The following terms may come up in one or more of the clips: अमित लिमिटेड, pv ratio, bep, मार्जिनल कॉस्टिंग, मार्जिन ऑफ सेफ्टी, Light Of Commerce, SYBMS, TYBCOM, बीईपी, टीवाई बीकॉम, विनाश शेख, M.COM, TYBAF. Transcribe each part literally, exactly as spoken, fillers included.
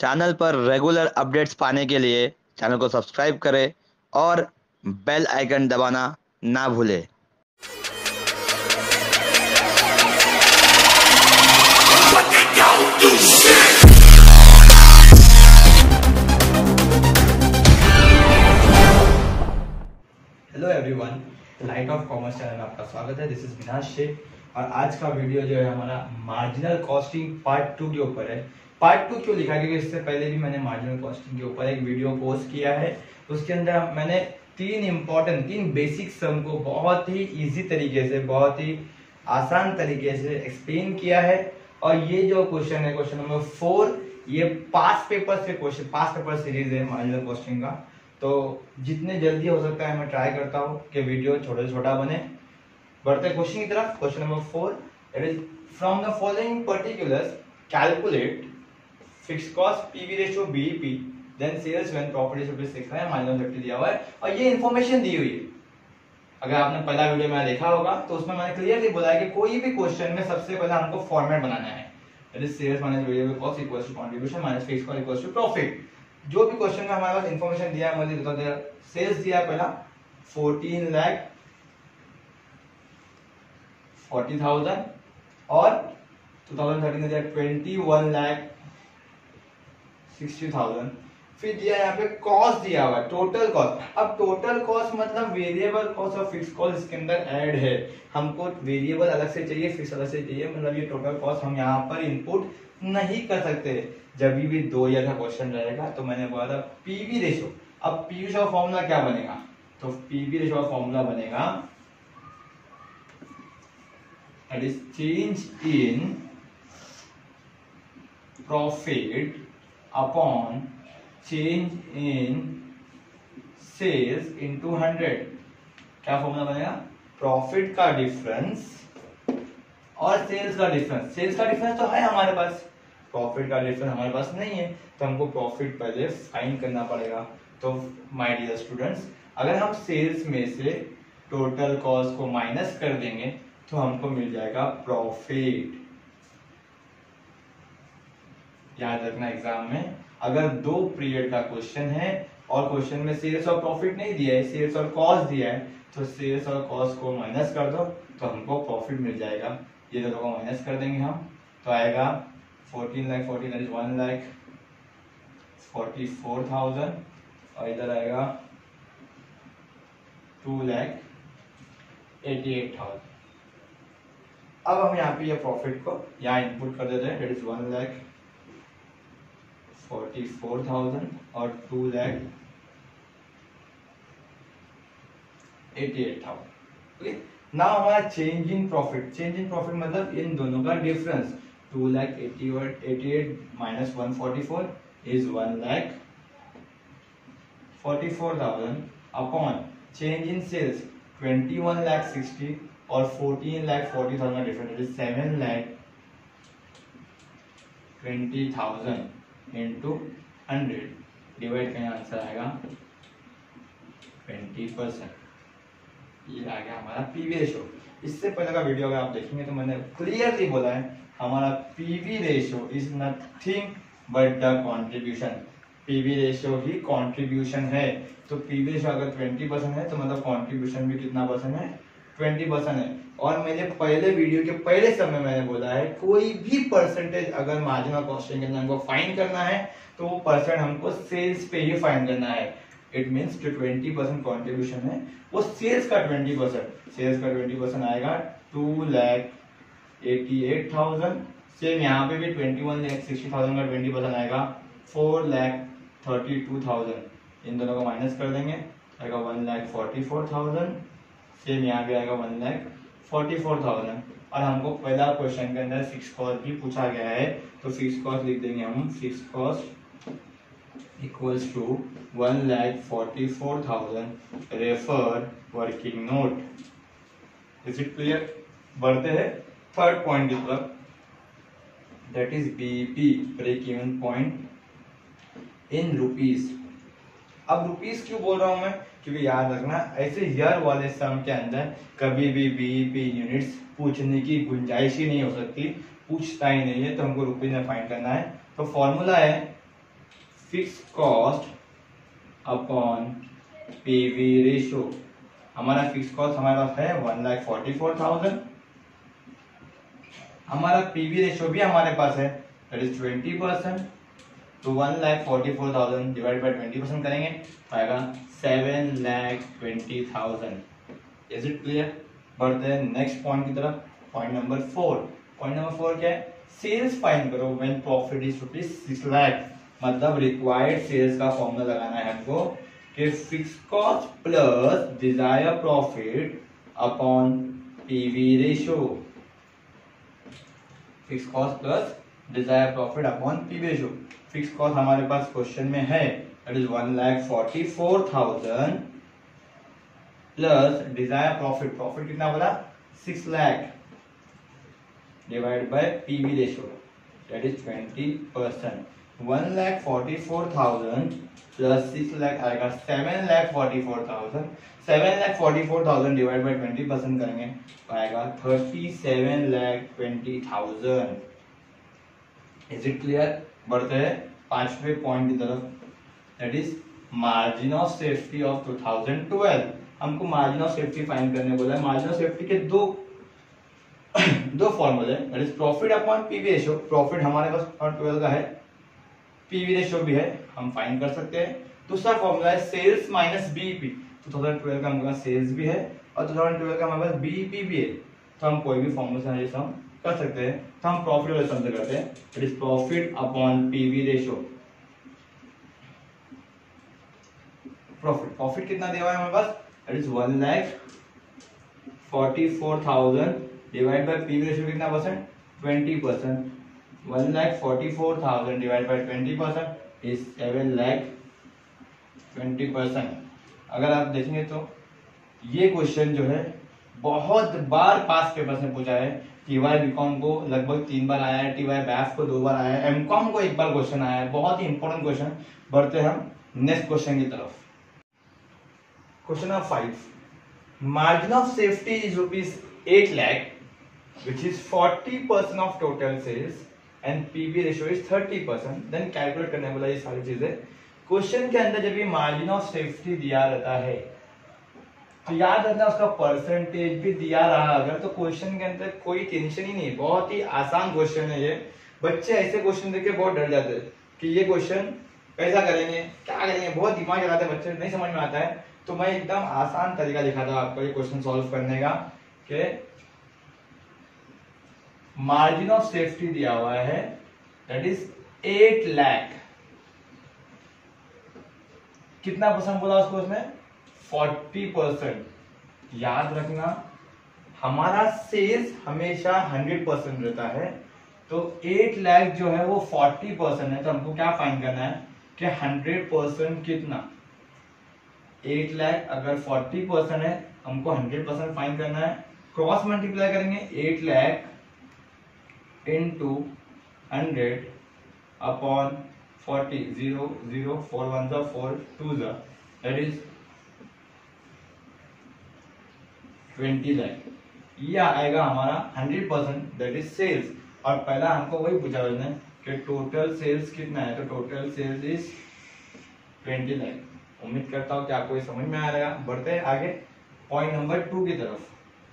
Channel पर regular updates पाने के लिए चैनल को सब्सक्राइब करें और बेल आइकन दबाना ना भूलें। Hello everyone, light of commerce channel में आपका स्वागत है। दिस इज विनाश शेख और आज का वीडियो जो है हमारा मार्जिनल कॉस्टिंग पार्ट टू के ऊपर है। पार्ट टू क्यों लिखा, क्योंकि इससे पहले भी मैंने मार्जिनल कॉस्टिंग के ऊपर एक वीडियो पोस्ट किया है। उसके अंदर मैंने तीन इम्पोर्टेंट तीन बेसिक सम को बहुत ही इजी तरीके से बहुत ही आसान तरीके से एक्सप्लेन किया है। और ये जो क्वेश्चन है क्वेश्चन नंबर फोर, ये पास्ट पेपर से क्वेश्चन पास्ट पेपर सीरीज है मार्जिनल कॉस्टिंग का। तो जितने जल्दी हो सकता है मैं ट्राई करता हूँ कि वीडियो छोटा से छोटा बने। बढ़ते क्वेश्चन की तरफ। Question number four, it is from the following particulars calculate fix cost PV ratio बीईपी then sales when property से सिक्स है माइनस फिफ्टी दिया हुआ है। और ये इन्फॉर्मेशन दी हुई है। अगर आपने पहला वीडियो में देखा होगा तो उसमें मैंने क्लियरली बोला कि कोई भी क्वेश्चन में सबसे पहले हमको फॉर्मेट बनाना है। It is sales minus variable cost equals to contribution minus fix cost equals to profit. जो भी क्वेश्चन का हमारे पास इन्फॉर्मेशन दिया है, मुझे सेल्स दिया है पहला फोर्टीन लाख फोर्टी थाउजेंड और टू थाउजेंड थर्टीन दिया twenty one lakh sixty thousand. फिर दिया यहाँ पे कॉस्ट दिया हुआ है टोटल कॉस्ट। अब टोटल कॉस्ट मतलब वेरिएबल कॉस्ट और फिक्स कॉस्ट इसके अंदर ऐड है। हमको वेरिएबल अलग से चाहिए, फिक्स अलग से चाहिए, मतलब ये टोटल कॉस्ट हम यहाँ पर इनपुट नहीं कर सकते। जब भी दो या था क्वेश्चन रहेगा तो मैंने बोला था पीवी रेशो। अब पीवी रेशो फॉर्मूला क्या बनेगा, तो पीवी रेशो फॉर्मूला बनेगा that is change in profit upon change in sales into hundred. क्या फॉर्मूला बनेगा, प्रॉफिट का डिफरेंस और सेल्स का डिफरेंस। सेल्स का डिफरेंस तो है हमारे पास, प्रॉफिट का डिफरेंस हमारे पास नहीं है, तो हमको प्रॉफिट पहले फाइंड करना पड़ेगा। तो माय डियर स्टूडेंट्स, अगर हम सेल्स में से टोटल कॉस्ट को माइनस कर देंगे तो हमको मिल जाएगा प्रॉफिट। याद रखना एग्जाम में अगर दो पीरियड का क्वेश्चन है और क्वेश्चन में सेल्स और प्रॉफिट नहीं दिया है, सेल्स और कॉस्ट दिया है, तो सेल्स और कॉस्ट को माइनस कर दो तो हमको प्रॉफिट मिल जाएगा। ये दोनों को माइनस कर देंगे हम तो आएगा fourteen lakh fourteen lakh one lakh forty four thousand और इधर आएगा two lakh eighty eight thousand. अब हम यहाँ पे ये प्रॉफिट को यहाँ इनपुट कर देते हैं, that is one lakh forty four thousand और two lakh eighty eight thousand. Okay, now हमारा change in profit. Change in profit मतलब इन दोनों का डिफरेंस। Two lakh eighty eighty eight minus one forty four is one lakh forty four thousand upon change in sales twenty one lakh sixty और fourteen lakh forty thousand का difference is seven lakh twenty thousand into hundred divide करें, answer आएगा twenty percent. ये आ गया हमारा PV ratio. इससे पहले का वीडियो अगर आप देखेंगे तो मैंने क्लियरली बोला है हमारा PV ratio is nothing but the contribution. PV ratio ही कॉन्ट्रीब्यूशन है। तो पीवी रेशो अगर ट्वेंटी परसेंट है तो मतलब कॉन्ट्रीब्यूशन भी कितना परसेंट है, ट्वेंटी परसेंट है। और मैंने पहले वीडियो के पहले समय मैंने बोला है कोई भी परसेंटेज अगर मार्जिनल कॉस्टिंग के अंदर हमको फाइंड करना है तो वो परसेंट हमको सेल्स पे ही फाइंड करना है। इट मींस जो ट्वेंटी परसेंट कॉन्ट्रीब्यूशन है वो सेल्स का ट्वेंटी परसेंट सेल्स का ट्वेंटी परसेंट आएगा two lakh eighty eight thousand. Same यहाँ पे भी twenty one lakh sixty thousand का ट्वेंटी परसेंट आएगा four lakh thirty two thousand. इन दोनों को माइनस कर देंगे आएगा one lakh forty four thousand. Same यहाँ भी आएगा one lakh forty four thousand. और हमको पहला क्वेश्चन के अंदर फिक्स कॉस्ट भी पूछा गया है तो फिक्स कॉस्ट लिख देंगे हम। Fix cost equals to one lakh forty four thousand refer working note. Is it clear? बढ़ते हैं थर्ड पॉइंट की तरफ, that is बीईपी break even point in rupees. अब रुपीस क्यों बोल रहा हूं मैं, क्योंकि याद रखना ऐसे ईयर वाले सम के अंदर कभी भी बीईपी यूनिट्स पूछने की गुंजाइश ही नहीं हो सकती, पूछता ही नहीं है। तो हमको रुपीस में फाइंड करना है। तो फॉर्मूला है fix cost upon PV ratio. हमारा फिक्स कॉस्ट हमारे पास है one lakh forty four thousand, हमारा पीवी रेशो भी हमारे पास है दैट इज ट्वेंटी परसेंट, तो one lakh forty four thousand divide by twenty percent करेंगे तो आएगा seven lakh twenty thousand. Is it clear? बढ़ते हैं नेक्स्ट पॉइंट की तरफ, point number four. Point number four क्या है? सेल्स फाइंड करो when profit is rupees six lakh. मतलब रिक्वायर्ड सेल्स का फॉर्मूला लगाना है हमको कि fix cost plus desire profit upon PV ratio. Fix cost plus desire profit upon PV ratio. Fix cost हमारे पास क्वेश्चन में है that is one lakh forty four thousand plus desire profit, profit कितना बोला six lakh, divide by PV ratio that is twenty percent. One lakh forty four thousand plus six lakh आएगा seven lakh forty four thousand. Seven lakh forty four thousand divide by twenty percent करेंगे तो आएगा thirty seven lakh twenty thousand. Is it clear? बढ़ते हैं पांचवे point की तरफ that is मार्जिन ऑफ सेफ्टी of two thousand twelve. हमको मार्जिन ऑफ सेफ्टी फाइंड करने बोला है। मार्जिन ऑफ सेफ्टी के दो दो फॉर्मूले that is profit upon PV ratio. Profit हमारे पास ट्वेल्व का है, पीवी रेशो भी है, हम फाइंड कर सकते हैं। दूसरा फॉर्मूला है sales minus बीईपी। Twenty twelve का हमारे पास सेल्स भी है और ट्वेंटी ट्वेल्व का हमारे पास बीईपी भी है, तो हम कोई भी फॉर्मूला से हम कर सकते हैं। तो हम प्रॉफिट वाले समझ करते हैं that is profit upon PV ratio. Profit profit कितना दिया हुआ है हमारे पास that is one lakh forty four thousand divide by PV ratio कितना percent twenty percent. One lakh forty four thousand divide by twenty percent is seven lakh twenty percent. अगर आप देखेंगे तो ये क्वेश्चन जो है बहुत बार पास पेपर से पूछा है। टीवाई बीकॉम को लगभग तीन बार आया है, टीवाई बैफ को दो बार आया है, एमकॉम को एक बार क्वेश्चन आया है। बहुत ही इंपॉर्टेंट क्वेश्चन। बढ़ते हैं हम नेक्स्ट क्वेश्चन की तरफ। Question number five, मार्जिन ऑफ सेफ्टी is rupees eight lakh which is forty percent of total sales and P B ratio is thirty percent, then calculate करने वाला ये सारी चीजें। क्वेश्चन के अंदर जब भी मार्जिन ऑफ सेफ्टी दिया रहता है तो याद रखना उसका परसेंटेज भी दिया रहा अगर, तो क्वेश्चन के अंदर कोई टेंशन ही नहीं है। बहुत ही आसान क्वेश्चन है ये। बच्चे ऐसे क्वेश्चन देख के बहुत डर जाते हैं कि ये क्वेश्चन कैसा करेंगे, क्या करेंगे, बहुत दिमाग लगाते हैं बच्चे, नहीं समझ में आता है। तो मैं एकदम आसान तरीका दिखाता हूं आपको ये क्वेश्चन सॉल्व करने का। मार्जिन ऑफ सेफ्टी दिया हुआ है दैट इज एट लाख, कितना परसेंट बोला उसको उसमें फोर्टी परसेंट। याद रखना हमारा सेल्स हमेशा हंड्रेड परसेंट रहता है, तो एट लाख जो है वो फोर्टी परसेंट है। तो हमको क्या फाइंड करना है कि हंड्रेड परसेंट कितना, एट लाख अगर फोर्टी परसेंट है हमको हंड्रेड परसेंट फाइंड करना है। क्रॉस मल्टीप्लाई करेंगे eight lakh into hundred upon forty, zero zero four one जा फोर टू जा दैट इज ट्वेंटी लाख। ये आएगा हमारा hundred percent that is sales. और पहला हमको वही पूछा हुआ है कि टोटल सेल्स कितना है, तो total sales is twenty lakh. उम्मीद करता हूँ कि आपको ये समझ में आ रहा है। बढ़ते हैं आगे पॉइंट नंबर टू की तरफ।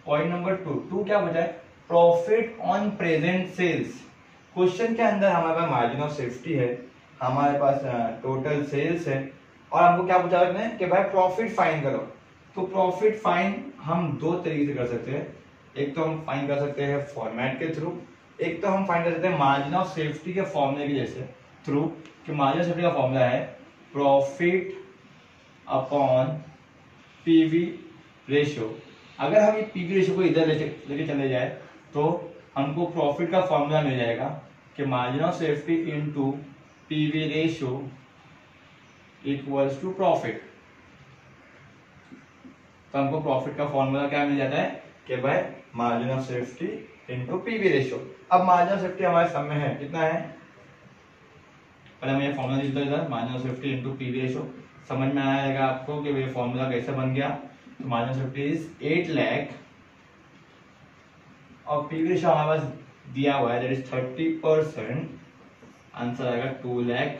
पॉइंट नंबर टू टू क्या बचा है? Profit on present sales. Question के अंदर हमारे पास मार्जिन ऑफ सेफ्टी है, हमारे पास टोटल सेल्स है और हमको क्या पूछा है कि भाई प्रॉफिट फाइंड करो। तो प्रॉफिट फाइंड हम दो तरीके से कर सकते हैं। एक तो हम फाइंड कर सकते हैं फॉर्मेट के थ्रू, एक तो हम फाइंड कर सकते हैं मार्जिन ऑफ सेफ्टी के फॉर्मूले के जैसे थ्रू, कि मार्जिन ऑफ सेफ्टी का फॉर्मूला है प्रॉफिट अपॉन पीवी रेशो। अगर हम ये पीवी रेशो को इधर लेके चले जाए तो हमको प्रॉफिट का फॉर्मूला मिल जाएगा कि मार्जिन ऑफ सेफ्टी into PV ratio equals to profit. तो हमको प्रॉफिट का फॉर्मूला क्या मिल जाता है कि भाई मार्जिन ऑफ सेफ्टी into PV ratio. अब मार्जिन ऑफ सेफ्टी हमारे सामने है, कितना है, पहले हम ये फॉर्मूला लिखते हैं मार्जिन ऑफ सेफ्टी into PV ratio. समझ में आएगा आपको कि ये फॉर्मूला कैसे बन गया। तो मार्जिन ऑफ सेफ्टी is eight lakh और पीवी रेशो हमारे पास दिया हुआ है that is thirty percent. Answer आएगा two lakh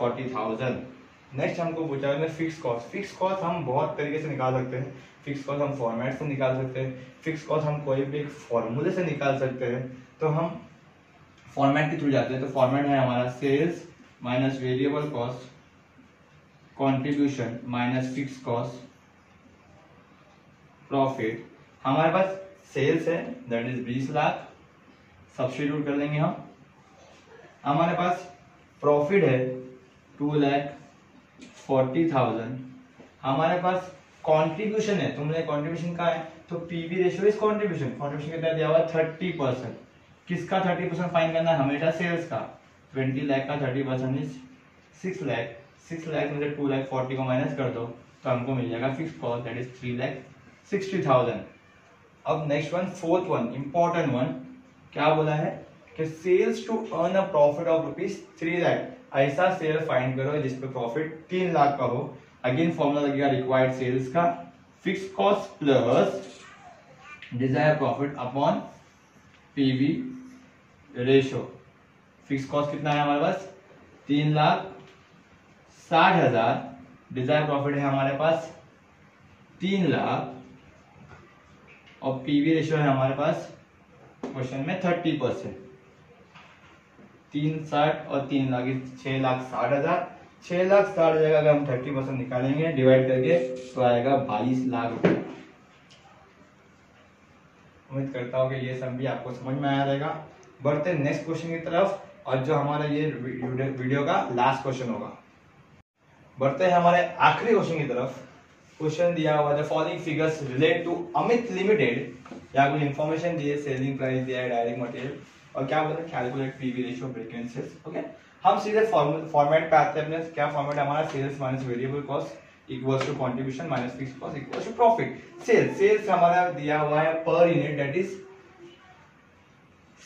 forty thousand. Next हमको पूछा है फिक्स कॉस्ट। फिक्स कॉस्ट हम बहुत तरीके से निकाल सकते हैं। फिक्स कॉस्ट हम फॉर्मेट से निकाल सकते हैं, फिक्स कॉस्ट हम कोई भी एक फॉर्मूले से निकाल सकते हैं। तो हम फॉर्मेट के थ्रू जाते हैं। तो फॉर्मेट है हमारा sales minus variable cost contribution minus fix cost profit. हमारे पास सेल्स है दैट इज बीस लाख, सब्स्टिट्यूट कर लेंगे हम। हमारे पास प्रॉफिट है टू लैख फोर्टी थाउजेंड। हमारे पास कंट्रीब्यूशन है, तुमने कंट्रीब्यूशन कहा है तो PV ratio is contribution. Contribution के तहत दिया हुआ थर्टी परसेंट। किसका थर्टी परसेंट फाइन करना है? हमेशा सेल्स का। ट्वेंटी लाख का thirty percent is six lakh. Six lakh में से टू लाख फोर्टी को माइनस कर दो तो हमको मिल जाएगा fix cost that is three lakh sixty thousand. अब next one, fourth one, important one, क्या बोला है कि sales to earn a profit of rupees three lakh. ऐसा सेल फाइंड करो जिसपे प्रॉफिट तीन लाख का हो। अगेन फॉर्मूला लगेगा रिक्वायर्ड सेल्स का, fix cost plus desire profit upon PV ratio. Fix cost कितना है हमारे पास? तीन लाख साठ हजार। डिजायर प्रॉफिट है हमारे पास तीन लाख, और पीवी रेशो है हमारे पास क्वेश्चन में थर्टी परसेंट। तीन साठ और तीन लाख छह लाख साठ हजार छह लाख साठ हजार अगर हम थर्टी परसेंट निकालेंगे डिवाइड करके तो आएगा बाईस लाख रुपए। उम्मीद करता हूँ कि ये सब भी आपको समझ में आया रहेगा। बढ़ते नेक्स्ट क्वेश्चन की तरफ, और जो हमारा ये वीडियो का लास्ट क्वेश्चन होगा। बढ़ते हैं हमारे आखिरी क्वेश्चन की तरफ। क्वेश्चन दिया हुआ the following figures relate to अमित लिमिटेड। या कोई इन्फॉर्मेशन दिए, सेलिंग प्राइस दिया है, डायरेक्ट मटेरियल, और क्या बोलते हैं calculate PV ratio break and sales. Okay, हम सीधे फॉर्मेट पे आते हैं अपने। क्या फॉर्मेट हमारा? Sales minus variable cost equals to contribution minus fix cost equals to profit. Sales sales हमारा दिया हुआ है per unit that is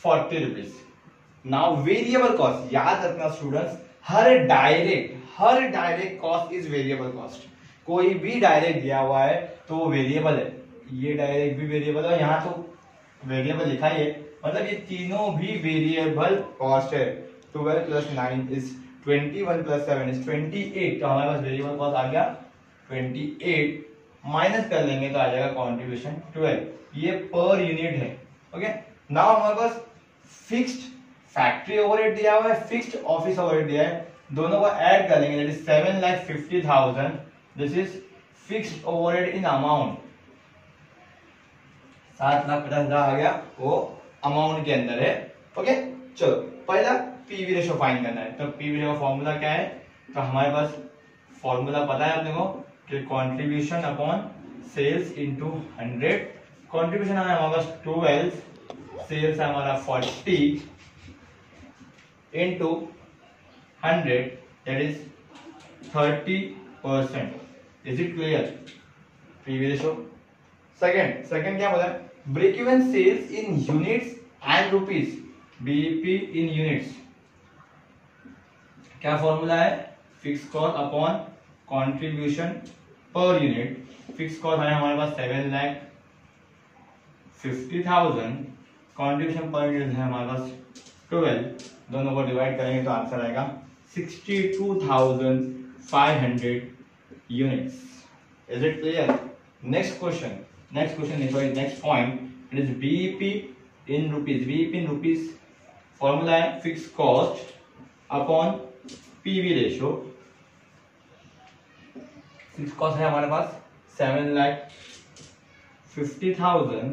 forty rupees. Now variable cost, याद रखना स्टूडेंट्स, हर डायरेक्ट हर direct cost is variable cost. कोई भी डायरेक्ट दिया हुआ है तो वो वेरिएबल है। ये डायरेक्ट भी वेरिएबल है, यहाँ तो वेरिएबल लिखा ही है, मतलब ये तीनों भी वेरिएबल कॉस्ट है। Twelve plus nine is twenty one plus seven is twenty eight. तो हमारे पास वेरिएबल कॉस्ट आ गया ट्वेंटी एट, माइनस कर लेंगे तो आ जाएगा कंट्रीब्यूशन ट्वेल्व। ये पर यूनिट है। ओके, नाउ हमारे पास फिक्स्ड फैक्ट्री ओवरहेड दिया हुआ है, फिक्स्ड ऑफिस ओवरहेड दिया है, दोनों को ऐड कर लेंगे that is seven lakh fifty thousand. This is fixed overhead in amount. सात लाख पचास हजार आ गया वो अमाउंट के अंदर है। ओके, चलो पहला पीवी रेशो फाइंड करना है। तो पीवी रेशो फॉर्मूला क्या है? तो हमारे पास फॉर्मूला पता है अपने को कि contribution upon sales into hundred. Contribution है हमारे पास ट्वेल्व, सेल्स है हमारा forty into hundred that is thirty percent. Is it clear? PV ratio. Second second क्या बोला है? Break even sales in units and rupees, बीईपी in units. क्या formula है? Fix cost upon contribution per unit. Fix cost है हमारे पास seven lakh fifty thousand, contribution per unit है हमारे पास ट्वेल्व, दोनों को डिवाइड करेंगे तो आंसर आएगा sixty two thousand five hundred units. Is it clear? Next question next question sorry next point is बीईपी in rupees. बीईपी in rupees formula है fix cost upon PV ratio. Fix cost है हमारे पास seven lakh fifty thousand,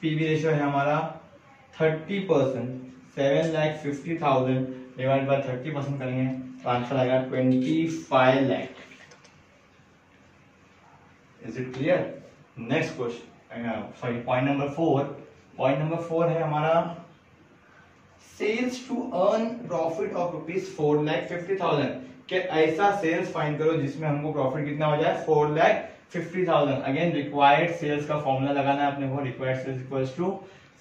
PV ratio है हमारा thirty percent. Seven lakh fifty thousand divide by thirty percent करेंगे तो answer आएगा twenty five lakh. Is it clear? Next question sorry point number four point number four है हमारा sales to earn profit of rupees four lakh fifty thousand. कि ऐसा sales find करो जिसमें हमको प्रॉफिट कितना हो जाए four lakh fifty thousand. Again required sales का फॉर्मूला लगाना है अपने को। Required sales equals to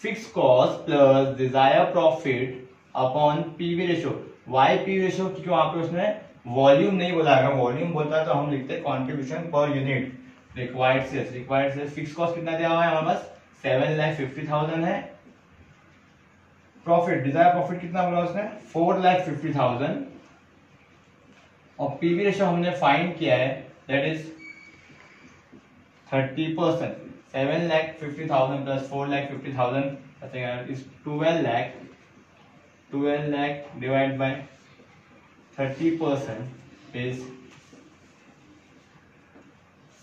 fix cost plus desire profit upon PV ratio. Why PV ratio? क्यों आपको उसमें वॉल्यूम नहीं बोला है। वॉल्यूम बोलता है तो हम लिखते हैं contribution per unit. Required sales required sales fix cost कितना दिया हुआ है हमारे पास? सेवन लाख फिफ्टी थाउजेंड है। प्रॉफिट डिजायर प्रॉफिट कितना बोला उसने? Four lakh fifty thousand. और पीवी रेशो हमने फाइंड किया है that is thirty percent, seven lakh fifty thousand plus four lakh fifty thousand is twelve lakh twelve lakh divide by thirty percent is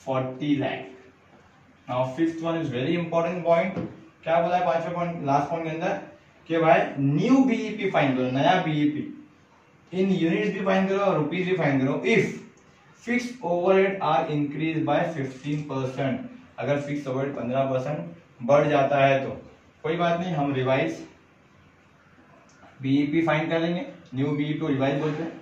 forty lakh. Now fifth one is very important point. क्या बोला है पांचवा point last point के अंदर कि भाई न्यू बीईपी फाइन करो, नया बीईपी इन यूनिट्स भी फाइन करो और रुपीज भी फाइन करो if fix overhead are increase by fifteen percent. अगर फिक्स ओवरहेड पंद्रह परसेंट बढ़ जाता है तो कोई बात नहीं, हम रिवाइज बीईपी फाइन कर लेंगे. न्यू बीईपी को रिवाइज बोलते हैं.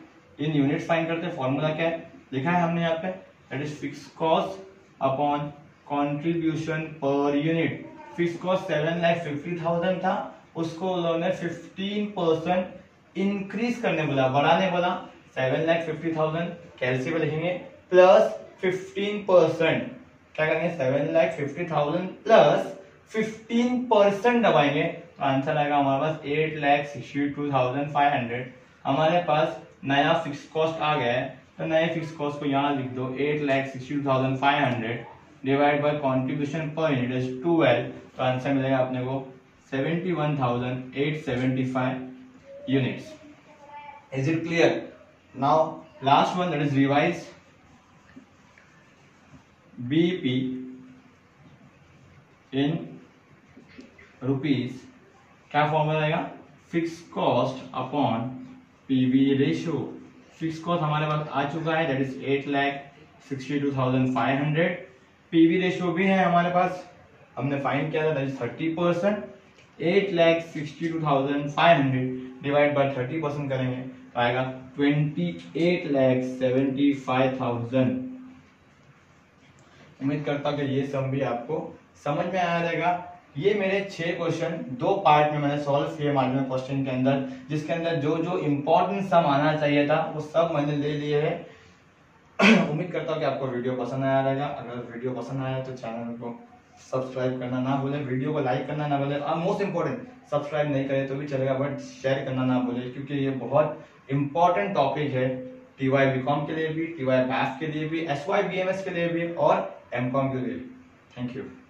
इन यूनिट्स फाइन करते हैं. फॉर्मूला क्या है लिखा है हमने यहाँ पे, that is fix cost upon contribution per unit. Fix cost seven lakh fifty thousand था, उसको उन्होंने फिफ्टीन परसेंट इंक्रीज करने बोला, बढ़ाने बोला. Seven lakh fifty thousand calci पे लिखेंगे प्लस फिफ्टीन परसेंट. क्या करेंगे seven lakh fifty thousand plus fifteen percent दबाएंगे तो आंसर आएगा हमारे पास eight lakh sixty two thousand five hundred. हमारे पास नया फिक्स कॉस्ट आ गया है तो नए फिक्स कॉस्ट को यहाँ लिख दो eight lakh sixty two thousand five hundred divide by contribution per unit is twelve. तो आंसर मिलेगा अपने को seventy one thousand eight seventy five units. Is it clear? Now last one that is revise B E P in rupees. क्या formula आएगा? Fix cost upon PV ratio. Fix cost हमारे पास आ चुका है दैट इज eight lakh sixty two thousand five hundred. PV ratio भी है हमारे पास, हमने फाइंड किया था that is thirty percent. Eight lakh sixty two thousand five hundred divide by thirty percent करेंगे तो आएगा twenty eight lakh seventy five thousand. उम्मीद करता हूँ कि ये सब भी आपको समझ में आया रहेगा. ये मेरे छह क्वेश्चन दो पार्ट में मैंने सॉल्व किए मार्जिनल क्वेश्चन के अंदर, जिसके अंदर जो जो इम्पोर्टेंट सम आना चाहिए था वो सब मैंने ले लिए है. उम्मीद करता हूँ कि आपको वीडियो पसंद आया रहेगा. अगर वीडियो पसंद आया तो चैनल को सब्सक्राइब करना ना भूलें, वीडियो को लाइक करना ना भूलें, और मोस्ट इम्पोर्टेंट सब्सक्राइब नहीं करें तो भी चलेगा बट शेयर करना ना भूलें क्योंकि ये बहुत इंपॉर्टेंट टॉपिक है टी वाई बी कॉम के लिए भी, टी वाई बैफ के लिए भी, S Y B M S के लिए भी और एम कॉम के लिए भी. Thank you.